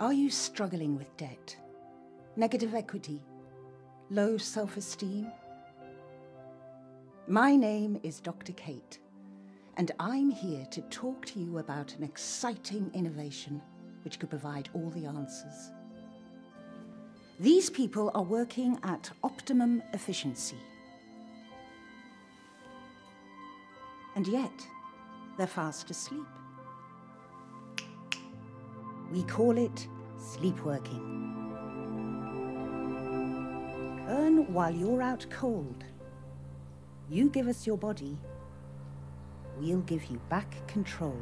Are you struggling with debt, negative equity, low self-esteem? My name is Dr. Kate, and I'm here to talk to you about an exciting innovation which could provide all the answers. These people are working at optimum efficiency. And yet, they're fast asleep. We call it sleepworking. Earn while you're out cold. You give us your body, we'll give you back control.